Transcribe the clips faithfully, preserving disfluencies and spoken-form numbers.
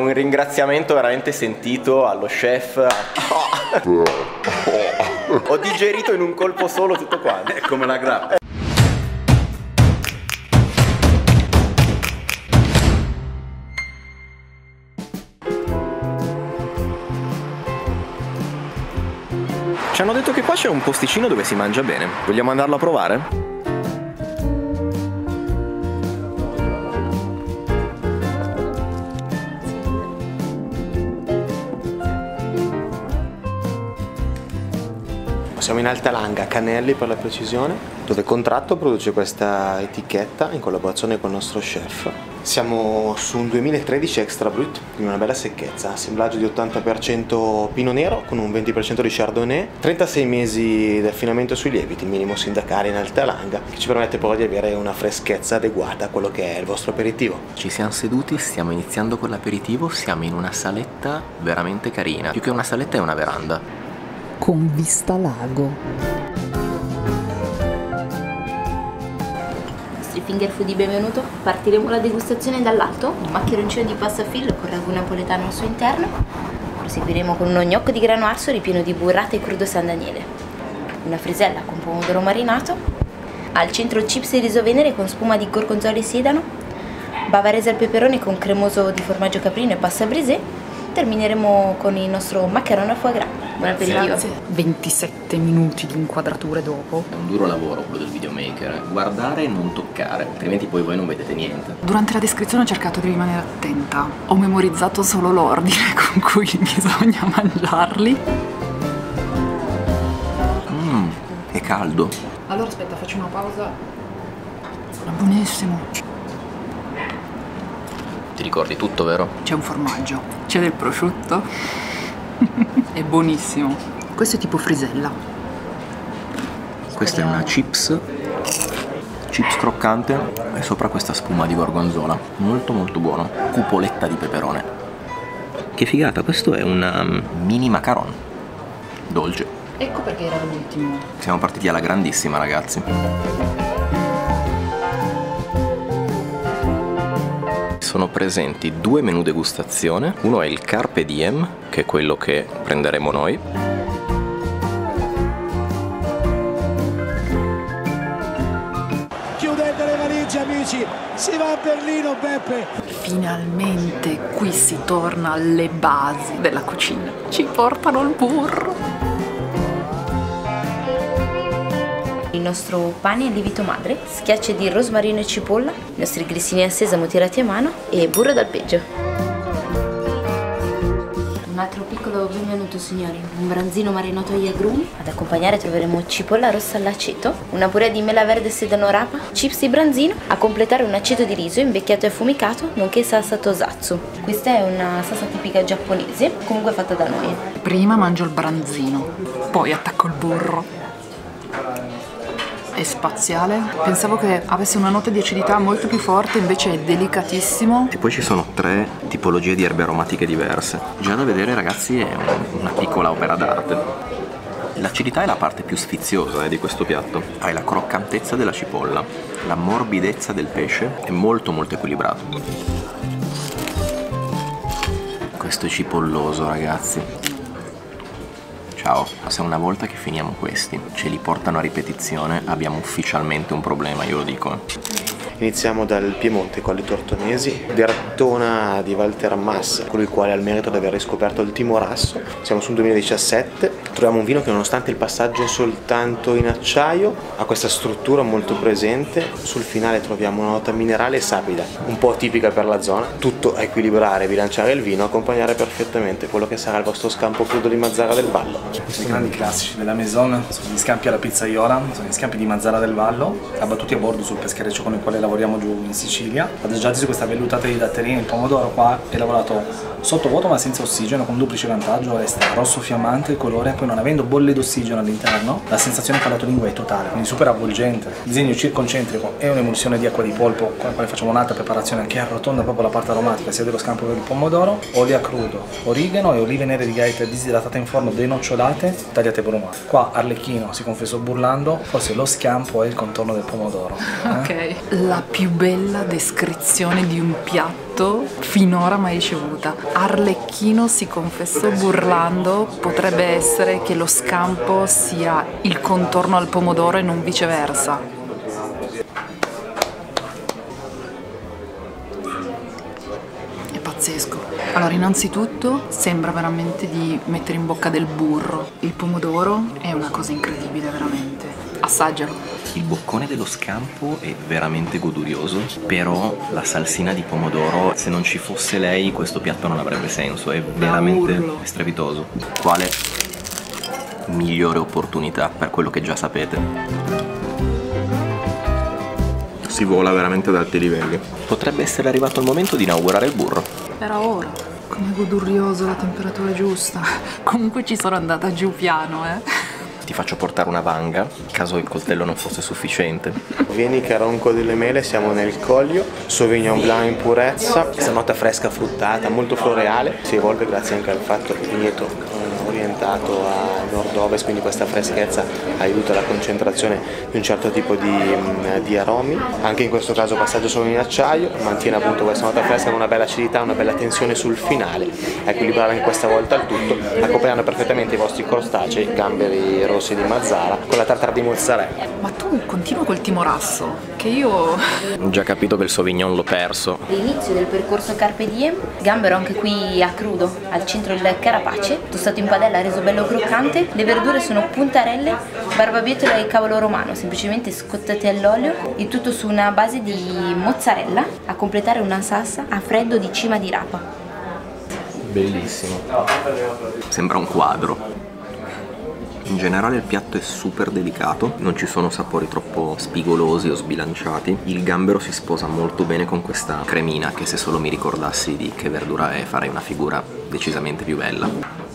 Un ringraziamento veramente sentito allo chef. Ho digerito in un colpo solo tutto quanto. È come la grappa. Ci hanno detto che qua c'è un posticino dove si mangia bene. Vogliamo andarlo a provare? Siamo in Alta Langa, Canelli per la precisione, dove Contratto produce questa etichetta in collaborazione col nostro chef. Siamo su un duemilatredici extra brut, quindi una bella secchezza, assemblaggio di ottanta per cento pino nero con un venti per cento di chardonnay, trentasei mesi di affinamento sui lieviti, minimo sindacale in Alta Langa, che ci permette poi di avere una freschezza adeguata a quello che è il vostro aperitivo. Ci siamo seduti, stiamo iniziando con l'aperitivo, siamo in una saletta veramente carina, più che una saletta è una veranda. Con vista lago. I nostri finger food di benvenuto. Partiremo la degustazione dall'alto, un maccheroncino di passafillo con ragù napoletano al suo interno. Proseguiremo con uno gnocco di grano arso ripieno di burrata e crudo San Daniele, una frisella con pomodoro marinato, al centro chips e riso venere con spuma di gorgonzola e sedano, bavarese al peperone con cremoso di formaggio caprino e pasta brisée. Termineremo con il nostro maccherone a foie gras. Buon aperitivo. ventisette minuti di inquadrature dopo. È un duro lavoro quello del videomaker, guardare e non toccare, altrimenti poi voi non vedete niente. Durante la descrizione ho cercato di rimanere attenta, ho memorizzato solo l'ordine con cui bisogna mangiarli. Mmm, è caldo. Allora aspetta, faccio una pausa. Buonissimo. Ti ricordi tutto, vero? C'è un formaggio, c'è del prosciutto, è buonissimo. Questo è tipo frisella. Questa è una chips, chips croccante e sopra questa spuma di gorgonzola, molto molto buono, cupoletta di peperone. Che figata, questo è un mini macaron, dolce. Ecco perché era l'ultimo. Siamo partiti alla grandissima, ragazzi. Sono presenti due menu degustazione, uno è il Carpe Diem, che è quello che prenderemo noi. Chiudete le valigie amici, si va a Berlino Beppe! Finalmente qui si torna alle basi della cucina, ci portano il burro! Il nostro pane e lievito madre, schiacce di rosmarino e cipolla, i nostri grissini al sesamo tirati a mano e burro d'alpeggio. Un altro piccolo benvenuto signori, un branzino marinato agli agrumi. Ad accompagnare troveremo cipolla rossa all'aceto, una purea di mela verde e sedano rapa, chips di branzino, a completare un aceto di riso invecchiato e affumicato, nonché salsa Tosatsu. Questa è una salsa tipica giapponese, comunque fatta da noi. Prima mangio il branzino, poi attacco il burro. È spaziale, pensavo che avesse una nota di acidità molto più forte, invece è delicatissimo. E poi ci sono tre tipologie di erbe aromatiche diverse. Già da vedere ragazzi è una piccola opera d'arte. L'acidità è la parte più sfiziosa eh, di questo piatto. Hai la croccantezza della cipolla, la morbidezza del pesce, è molto molto equilibrato. Questo è cipolloso ragazzi. Ciao, se una volta che finiamo questi ce li portano a ripetizione abbiamo ufficialmente un problema, io lo dico. Iniziamo dal Piemonte con i tortonesi, Derthona di Walter Massa, con il quale ha il merito di aver riscoperto il Timorasso. Siamo sul duemiladiciassette, troviamo un vino che nonostante il passaggio soltanto in acciaio ha questa struttura molto presente. Sul finale troviamo una nota minerale e sapida, un po' tipica per la zona. Tutto a equilibrare, bilanciare il vino, accompagnare perfettamente quello che sarà il vostro scampo crudo di Mazzara del Vallo. Questi grandi classici della Maison sono gli scampi alla pizzaiola, sono gli scampi di Mazzara del Vallo, abbattuti a bordo sul peschereccio con il quale la lavoriamo giù in Sicilia, adagiati su questa vellutata di datterine. Il pomodoro qua è lavorato sottovuoto ma senza ossigeno, con duplice vantaggio, resta rosso fiammante il colore, poi non avendo bolle d'ossigeno all'interno la sensazione palato-lingua è totale, quindi super avvolgente. Il disegno circoncentrico è un'emulsione di acqua di polpo con la quale facciamo un'altra preparazione che arrotonda proprio la parte aromatica sia dello scampo che del pomodoro, olio a crudo, origano e olive nere di Gaeta disidratata in forno, denocciolate, tagliate volumate. Qua Arlecchino si confessò burlando, forse lo scampo è il contorno del pomodoro. Eh? Ok. La la più bella descrizione di un piatto finora mai ricevuta. Arlecchino si confessò burlando: potrebbe essere che lo scampo sia il contorno al pomodoro e non viceversa. Allora, innanzitutto sembra veramente di mettere in bocca del burro. Il pomodoro è una cosa incredibile, veramente. Assaggialo. Il boccone dello scampo è veramente godurioso, però la salsina di pomodoro, se non ci fosse lei questo piatto non avrebbe senso, è veramente strepitoso. Quale migliore opportunità per quello che già sapete. Si vola veramente ad alti livelli. Potrebbe essere arrivato il momento di inaugurare il burro. Era ora. Com'è godurioso, la temperatura giusta. Comunque ci sono andata giù piano, eh. Ti faccio portare una vanga, caso il coltello non fosse sufficiente. Vieni caronco delle mele, siamo nel Coglio, Sauvignon Blanc in purezza. Questa nota fresca fruttata, molto floreale. Si evolve grazie anche al fatto che il vigneto orientato a nord-ovest, quindi questa freschezza aiuta la concentrazione di un certo tipo di, di aromi. Anche in questo caso passaggio solo in acciaio, mantiene appunto questa nota fresca con una bella acidità, una bella tensione sul finale, a equilibrare anche questa volta il tutto, accompagnando perfettamente i vostri crostacei, gamberi rossi di Mazzara, con la tartara di mozzarella. Ma tu continua col Timorasso, che io... Ho già capito che il Sauvignon l'ho perso. L'inizio del percorso Carpe Diem, gambero anche qui a crudo, al centro il carapace, tostato in padella, l'ha reso bello croccante, le verdure sono puntarelle, barbabietola e cavolo romano, semplicemente scottate all'olio, il tutto su una base di mozzarella, a completare una salsa a freddo di cima di rapa. Bellissimo. Sembra un quadro. In generale il piatto è super delicato, non ci sono sapori troppo spigolosi o sbilanciati. Il gambero si sposa molto bene con questa cremina, che se solo mi ricordassi di che verdura è farei una figura decisamente più bella.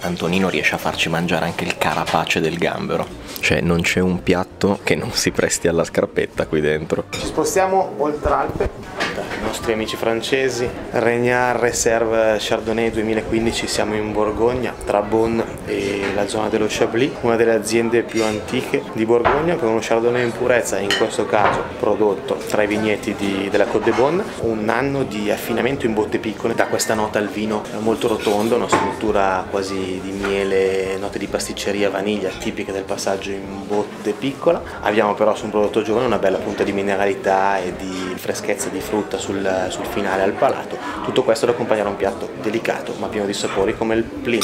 Antonino riesce a farci mangiare anche il carapace del gambero. Cioè non c'è un piatto che non si presti alla scarpetta qui dentro. Ci spostiamo oltre Alpe, dai nostri amici francesi. Regnard Reserve Chardonnay duemilaquindici, siamo in Borgogna, tra Beaune e la zona dello Chablis, una delle aziende più antiche di Borgogna, con uno Chardonnay in purezza, in questo caso prodotto tra i vigneti di, della Côte de Beaune. Un anno di affinamento in botte piccole, da questa nota al vino molto rotondo, una struttura quasi di miele, note di pasticceria, vaniglia, tipiche del passaggio in botte piccola. Abbiamo però su un prodotto giovane una bella punta di mineralità e di freschezza di frutta sul, sul finale al palato. Tutto questo ad accompagnare un piatto delicato ma pieno di sapori come il Plin.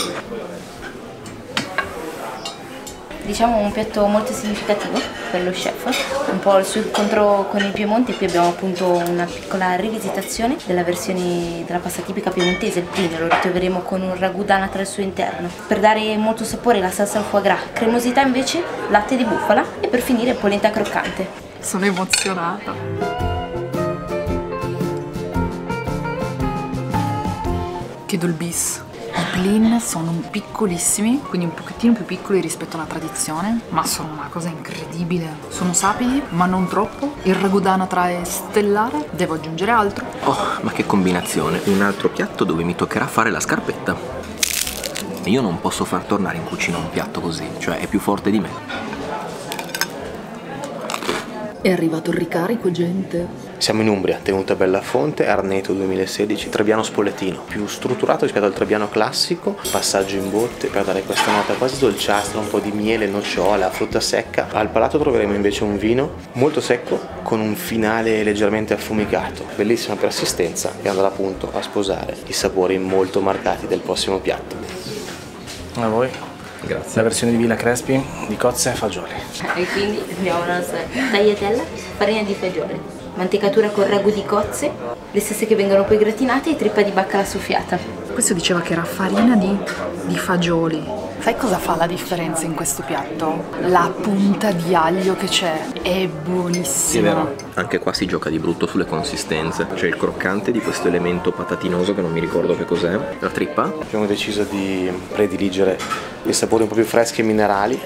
Diciamo un piatto molto significativo per lo chef, un po' il suo incontro con il Piemonte. Qui abbiamo appunto una piccola rivisitazione della versione della pasta tipica piemontese, il Plin. Lo ritroveremo con un ragù d'anatra al suo interno, per dare molto sapore la salsa al foie gras, cremosità invece latte di bufala e per finire polenta croccante. Sono emozionata. Chiedo il bis. I plin sono piccolissimi, quindi un pochettino più piccoli rispetto alla tradizione, ma sono una cosa incredibile. Sono sapidi, ma non troppo. Il ragù d'anatra è stellare. Devo aggiungere altro. Oh, ma che combinazione! Un altro piatto dove mi toccherà fare la scarpetta. Io non posso far tornare in cucina un piatto così, cioè è più forte di me. È arrivato il ricarico, gente. Siamo in Umbria, Tenuta Bella Fonte, Arneto duemilasedici, Trebbiano Spoletino, più strutturato rispetto al Trebbiano classico, passaggio in botte per dare questa nota quasi dolciastra, un po' di miele, nocciola, frutta secca. Al palato troveremo invece un vino molto secco con un finale leggermente affumicato, bellissima persistenza che andrà appunto a sposare i sapori molto marcati del prossimo piatto. A voi. Grazie. La versione di Villa Crespi di cozze e fagioli. E quindi abbiamo la nostra tagliatella, farina di fagioli, mantecatura con ragù di cozze, le stesse che vengono poi gratinate, e trippa di baccalà soffiata. Questo diceva che era farina di, di fagioli. Sai cosa fa la differenza in questo piatto? La punta di aglio che c'è è buonissima. È vero, anche qua si gioca di brutto sulle consistenze. C'è il croccante di questo elemento patatinoso che non mi ricordo che cos'è. La trippa. Abbiamo deciso di prediligere dei sapori un po' più freschi e minerali,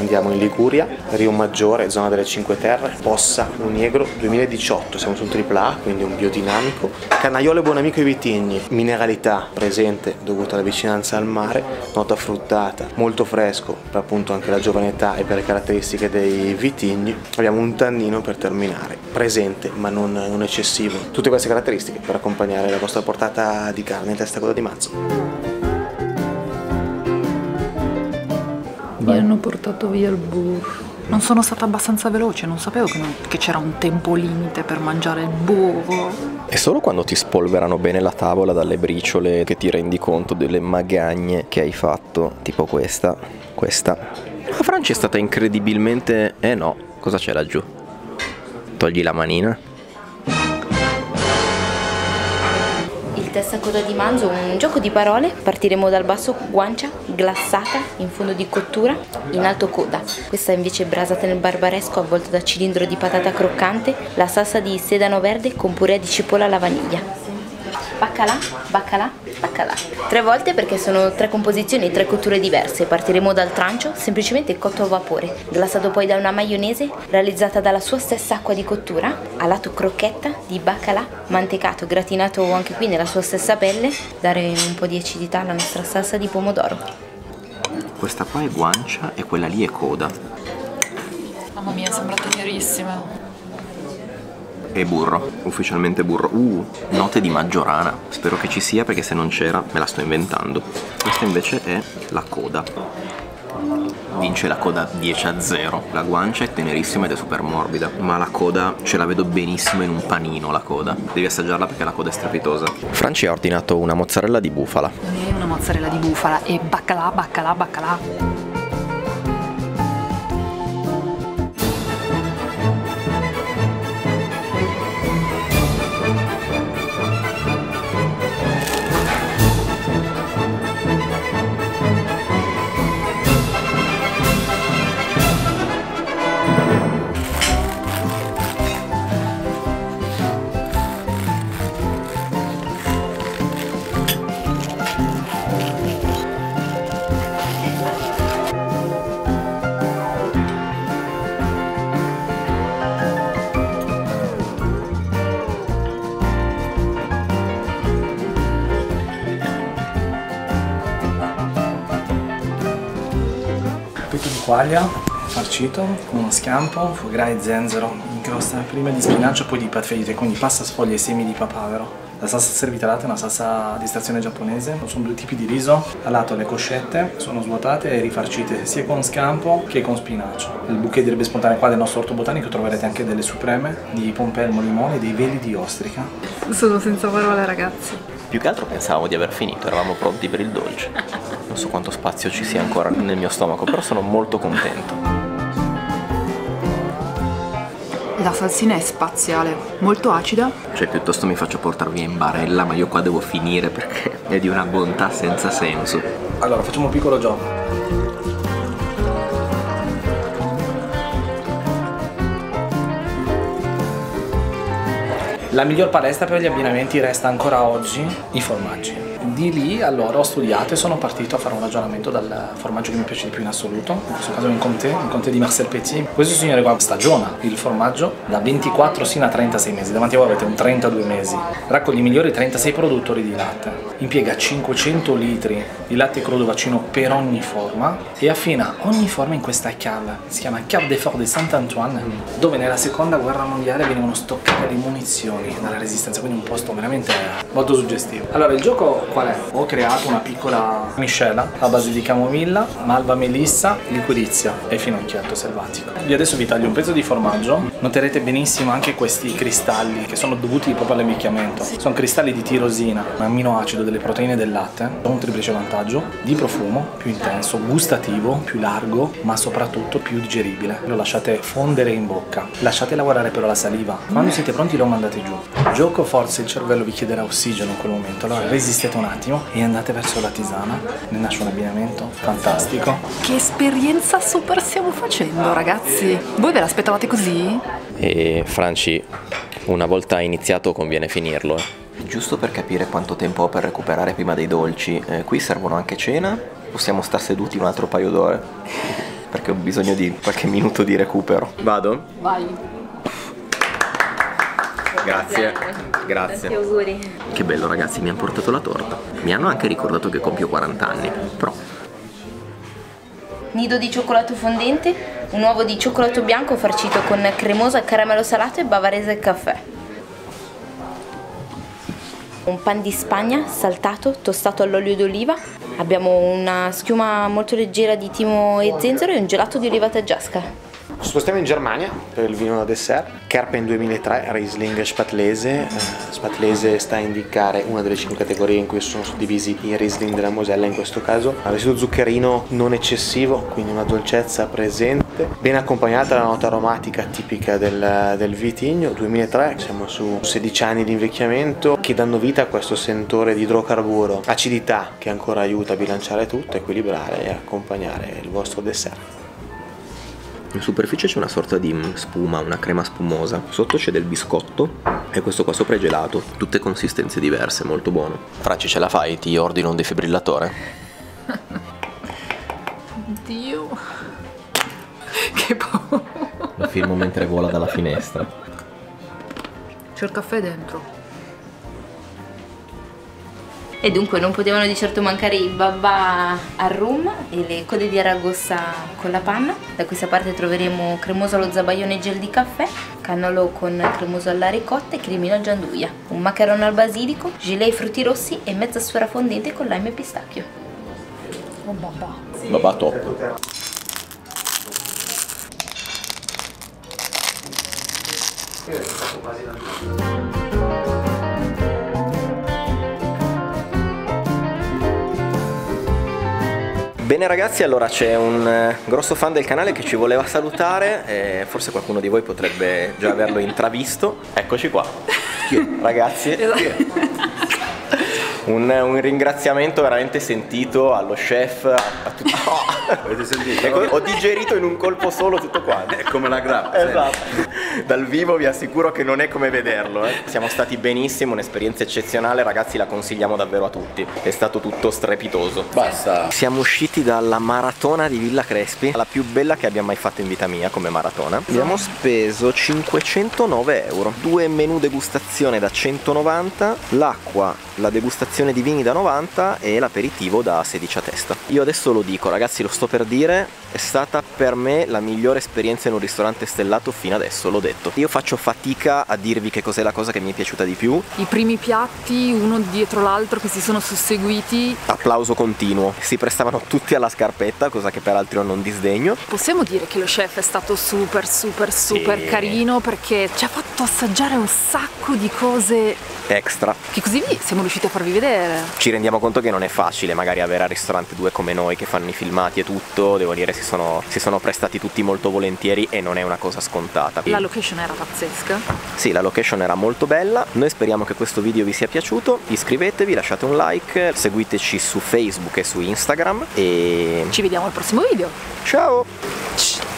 andiamo in Liguria, Rio Maggiore, zona delle Cinque Terre, Bossa, Unegro, duemiladiciotto, siamo su un tripla A, quindi un biodinamico. Canaiolo e Buonamico e Vitigni, mineralità presente dovuta alla vicinanza al mare, nota fruttata, molto fresco per appunto anche la giovane età e per le caratteristiche dei vitigni. Abbiamo un tannino per terminare, presente ma non, non eccessivo. Tutte queste caratteristiche per accompagnare la vostra portata di carne in testa coda di mazzo. Mi hanno portato via il burro. Non sono stata abbastanza veloce, non sapevo che c'era un tempo limite per mangiare il burro. È solo quando ti spolverano bene la tavola dalle briciole che ti rendi conto delle magagne che hai fatto, tipo questa, questa. La Francia è stata incredibilmente... Eh no, cosa c'è laggiù? Togli la manina. Testa coda di manzo, un gioco di parole, partiremo dal basso guancia, glassata, in fondo di cottura, in alto coda. Questa invece è brasata nel barbaresco avvolta da cilindro di patata croccante, la salsa di sedano verde con purea di cipolla alla vaniglia. Baccalà, baccalà, baccalà. Tre volte perché sono tre composizioni e tre cotture diverse. Partiremo dal trancio, semplicemente cotto a vapore, glassato poi da una maionese realizzata dalla sua stessa acqua di cottura, a lato crocchetta di baccalà, mantecato, gratinato anche qui nella sua stessa pelle, dare un po' di acidità alla nostra salsa di pomodoro. Questa qua è guancia e quella lì è coda. Mamma mia, sembra tenerissima. E burro, ufficialmente burro. Uh, note di maggiorana. Spero che ci sia perché se non c'era me la sto inventando. Questa invece è la coda. Vince la coda dieci a zero. La guancia è tenerissima ed è super morbida, ma la coda ce la vedo benissimo in un panino, la coda. Devi assaggiarla perché la coda è strepitosa. Franci ha ordinato una mozzarella di bufala. E una mozzarella di bufala e baccalà, baccalà, baccalà. Farcito con uno scampo, foie gras e zenzero, incrosta prima di spinaci poi di patferite, quindi pasta, sfoglie e semi di papavero. La salsa servitalata è una salsa di stazione giapponese, sono due tipi di riso, a lato le coscette sono svuotate e rifarcite sia con scampo che con spinacio. Il bouquet dovrebbe spontaneo qua del nostro orto botanico, troverete anche delle supreme di pompelmo, limone e dei veli di ostrica. Sono senza parole ragazzi. Più che altro pensavamo di aver finito, eravamo pronti per il dolce. Non so quanto spazio ci sia ancora nel mio stomaco, però sono molto contento. La salsina è spaziale, molto acida. Cioè piuttosto mi faccio portare via in barella, ma io qua devo finire perché è di una bontà senza senso. Allora facciamo un piccolo gioco. La miglior palestra per gli abbinamenti resta ancora oggi i formaggi. Di lì allora ho studiato e sono partito a fare un ragionamento dal formaggio che mi piace di più in assoluto, in questo caso in Comté, in Comté di Marcel Petit. Questo signore qua stagiona il formaggio da ventiquattro sino a trentasei mesi, davanti a voi avete un trentadue mesi, raccoglie i migliori trentasei produttori di latte, impiega cinquecento litri di latte crudo vaccino per ogni forma e affina ogni forma in questa cave, si chiama Cave des Forts de Saint-Antoine, dove nella seconda guerra mondiale venivano stoccate le munizioni dalla resistenza, quindi un posto veramente molto suggestivo. Allora il gioco qual è? Ho creato una piccola miscela a base di camomilla, malva melissa, liquirizia e finocchietto selvatico. Io adesso vi taglio un pezzo di formaggio, noterete benissimo anche questi cristalli che sono dovuti proprio all'ammiccamento. Sono cristalli di tirosina, un amminoacido delle proteine del latte, con un triplice vantaggio di profumo più intenso, gustativo, più largo, ma soprattutto più digeribile. Lo lasciate fondere in bocca, lasciate lavorare però la saliva. Quando siete pronti lo mandate giù. Gioco forse il cervello vi chiederà ossigeno in quel momento, allora resistete un attimo e andate verso la tisana, ne nasce un abbinamento fantastico. Che esperienza super stiamo facendo ragazzi, voi ve l'aspettavate così? E Franci, una volta iniziato conviene finirlo eh. Giusto per capire quanto tempo ho per recuperare prima dei dolci, eh, qui servono anche cena, possiamo star seduti un altro paio d'ore. perché ho bisogno di qualche minuto di recupero. Vado? Vai. Grazie, grazie. Tanti auguri. Che bello ragazzi, mi hanno portato la torta. Mi hanno anche ricordato che compio quaranta anni, però. Nido di cioccolato fondente, un uovo di cioccolato bianco farcito con cremosa, caramello salato e bavarese al caffè. Un pan di Spagna saltato, tostato all'olio d'oliva. Abbiamo una schiuma molto leggera di timo e zenzero e un gelato di oliva taggiasca. Spostiamo in Germania per il vino da dessert. Kerpen duemilatré, Riesling Spatlese. Spatlese sta a indicare una delle cinque categorie in cui sono suddivisi i Riesling della Mosella in questo caso. Residuo zuccherino non eccessivo, quindi una dolcezza presente, ben accompagnata dalla nota aromatica tipica del, del vitigno. duemilatré, siamo su sedici anni di invecchiamento che danno vita a questo sentore di idrocarburo, acidità che ancora aiuta a bilanciare tutto, equilibrare e accompagnare il vostro dessert. In superficie c'è una sorta di spuma, una crema spumosa. Sotto c'è del biscotto e questo qua sopra è gelato. Tutte consistenze diverse, molto buono. Franci, ce la fai? Ti ordino un defibrillatore? Dio, che paura. Lo filmo mentre vola dalla finestra. C'è il caffè dentro. E dunque non potevano di certo mancare i babà al rum e le code di aragosta con la panna. Da questa parte troveremo cremoso allo zabaione e gel di caffè, cannolo con cremoso alla ricotta e cremino al gianduia, un maccherone al basilico, gilet ai frutti rossi e mezza sfera fondente con lime e pistacchio. Oh babà. Sì. Babà top. Sì. Bene ragazzi, allora c'è un grosso fan del canale che ci voleva salutare, e forse qualcuno di voi potrebbe già averlo intravisto. Eccoci qua, ragazzi. Un, un ringraziamento veramente sentito allo chef, a, a tutti. Oh. Avete sentito? Ecco, ho digerito in un colpo solo tutto quanto. È come la grappa. Esatto. Sì. Dal vivo vi assicuro che non è come vederlo. Eh. Siamo stati benissimo, un'esperienza eccezionale, ragazzi, la consigliamo davvero a tutti. È stato tutto strepitoso. Basta. Siamo usciti dalla maratona di Villa Crespi, la più bella che abbiamo mai fatto in vita mia come maratona. Abbiamo speso cinquecentonove euro, due menù degustazione da centonovanta, l'acqua, la degustazione di vini da novanta e l'aperitivo da sedici a testa. Io adesso lo dico ragazzi, lo sto per dire, è stata per me la migliore esperienza in un ristorante stellato fino adesso, l'ho detto. Io faccio fatica a dirvi che cos'è la cosa che mi è piaciuta di più. I primi piatti uno dietro l'altro che si sono susseguiti, applauso continuo, si prestavano tutti alla scarpetta, cosa che peraltro non disdegno. Possiamo dire che lo chef è stato super super super e... carino, perché ci ha fatto assaggiare un sacco di cose extra che così siamo riusciti a farvi vedere. Ci rendiamo conto che non è facile magari avere al ristorante due come noi che fanno i filmati e tutto. Devo dire si sono, si sono prestati tutti molto volentieri e non è una cosa scontata. La location era pazzesca. Sì, la location era molto bella. Noi speriamo che questo video vi sia piaciuto. Iscrivetevi, lasciate un like, seguiteci su Facebook e su Instagram e ci vediamo al prossimo video. Ciao.